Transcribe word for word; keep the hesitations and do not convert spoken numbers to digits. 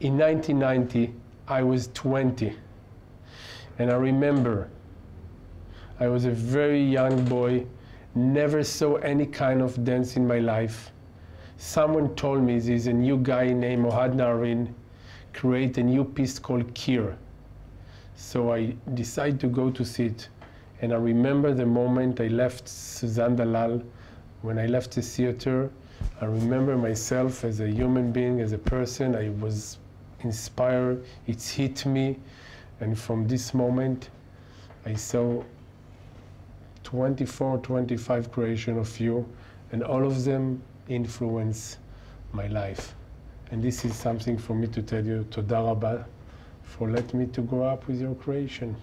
In nineteen ninety, I was twenty. And I remember I was a very young boy, never saw any kind of dance in my life. Someone told me there's a new guy named Ohad Naharin create a new piece called Kyr. So I decided to go to see it. And I remember the moment I left Suzanne Dalal, when I left the theater, I remember myself as a human being, as a person. I was inspired, it hit me. And from this moment, I saw twenty-four, twenty-five creations of you, and all of them influence my life. And this is something for me to tell you, Toda Rabah, for letting me to grow up with your creation.